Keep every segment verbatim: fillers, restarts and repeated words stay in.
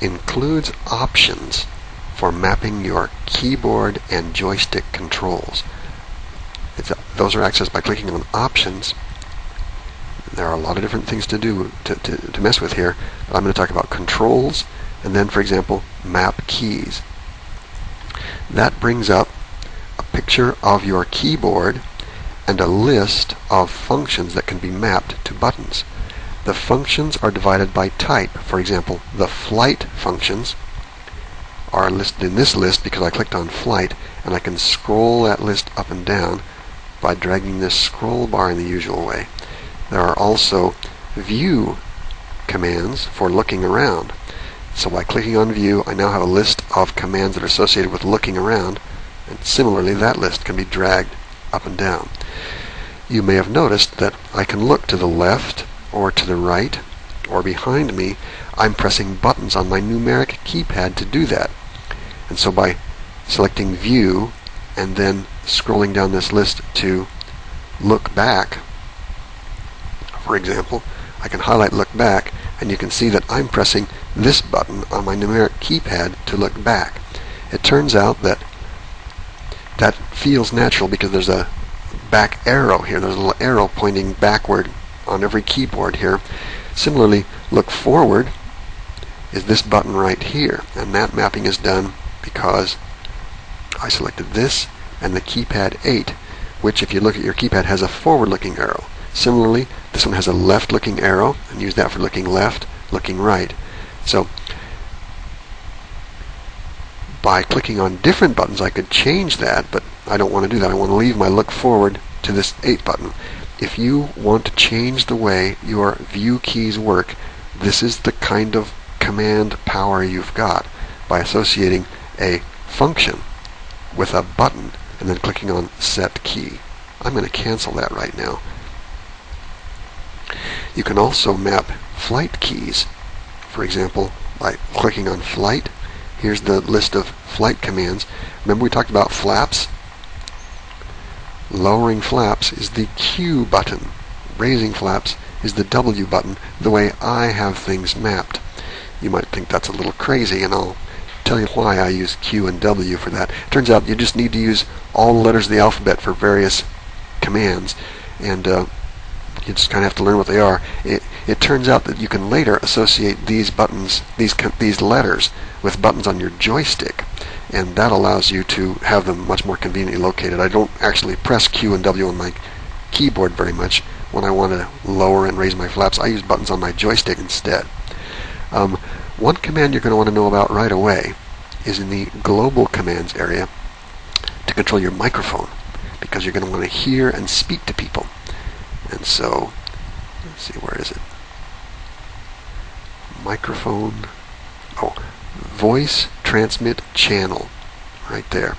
includes options for mapping your keyboard and joystick controls. It's, those are accessed by clicking on options. There are a lot of different things to do to, to, to mess with here. But I'm going to talk about controls and then, for example, map keys. That brings up a picture of your keyboard and a list of functions that can be mapped to buttons. The functions are divided by type. For example, the flight functions are listed in this list because I clicked on flight, and I can scroll that list up and down by dragging this scroll bar in the usual way. There are also view commands for looking around. So by clicking on view, I now have a list of commands that are associated with looking around, and similarly that list can be dragged up and down. You may have noticed that I can look to the left or to the right or behind me. I'm pressing buttons on my numeric keypad to do that. And so by selecting view and then scrolling down this list to look back, for example, I can highlight look back, and you can see that I'm pressing this button on my numeric keypad to look back. It turns out that that feels natural because there's a back arrow here. There's a little arrow pointing backward on every keyboard here. Similarly, look forward is this button right here, and that mapping is done because I selected this and the keypad eight, which if you look at your keypad has a forward-looking arrow. Similarly, this one has a left-looking arrow, and use that for looking left, looking right. So by clicking on different buttons I could change that, but I don't want to do that. I want to leave my look forward to this eight button. If you want to change the way your view keys work, this is the kind of command power you've got by associating a function with a button and then clicking on set key. I'm going to cancel that right now. You can also map flight keys, for example, by clicking on flight. Here's the list of flight commands. Remember we talked about flaps? Lowering flaps is the Q button. Raising flaps is the W button, the way I have things mapped. You might think that's a little crazy, and I'll tell you why I use Q and W for that. It turns out you just need to use all the letters of the alphabet for various commands, and uh, you just kind of have to learn what they are. It, it turns out that you can later associate these buttons, these these letters, with buttons on your joystick, and that allows you to have them much more conveniently located. I don't actually press Q and W on my keyboard very much. When I want to lower and raise my flaps, I use buttons on my joystick instead. Um, one command you're going to want to know about right away is in the global commands area to control your microphone, because you're going to want to hear and speak to people. And so, let's see, where is it? Microphone, oh, voice transmit channel, right there.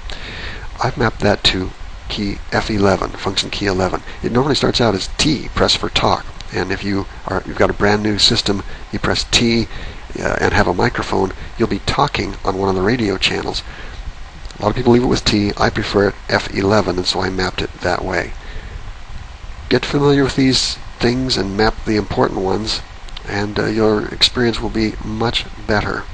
I've mapped that to key F eleven, function key eleven. It normally starts out as T, press for talk. And if you are, you've got a brand new system, you press T uh, and have a microphone, you'll be talking on one of the radio channels. A lot of people leave it with T. I prefer it F eleven, and so I mapped it that way. Get familiar with these things and map the important ones, and uh, your experience will be much better.